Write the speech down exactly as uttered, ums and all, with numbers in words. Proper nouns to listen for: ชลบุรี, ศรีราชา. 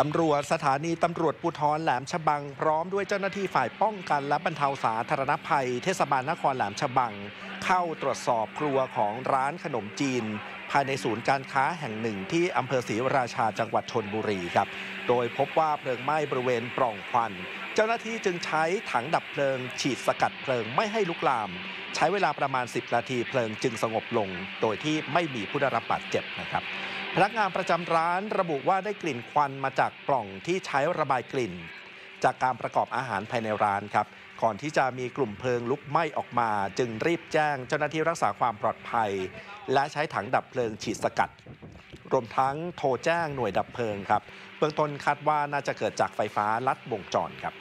ตำรวจสถานีตำรวจภูธรแหลมฉบังพร้อมด้วยเจ้าหน้าที่ฝ่ายป้องกันและบรรเทาสาธารณภัยเทศบาลนครแหลมฉบังเข้าตรวจสอบครัวของร้านขนมจีนภายในศูนย์การค้าแห่งหนึ่งที่อำเภอศรีราชาจังหวัดชลบุรีครับโดยพบว่าเพลิงไหม้บริเวณปล่องควันเจ้าหน้าที่จึงใช้ถังดับเพลิงฉีดสกัดเพลิงไม่ให้ลุกลามใช้เวลาประมาณสิบนาทีเพลิงจึงสงบลงโดยที่ไม่มีผู้ได้รับบาดเจ็บนะครับพนักงานประจำร้านระบุว่าได้กลิ่นควันมาจากปล่องที่ใช้ระบายกลิ่นจากการประกอบอาหารภายในร้านครับก่อนที่จะมีกลุ่มเพลิงลุกไหม้ออกมาจึงรีบแจ้งเจ้าหน้าที่รักษาความปลอดภัยและใช้ถังดับเพลิงฉีดสกัดรวมทั้งโทรแจ้งหน่วยดับเพลิงครับเบื้องต้นคาดว่าน่าจะเกิดจากไฟฟ้าลัดวงจรครับ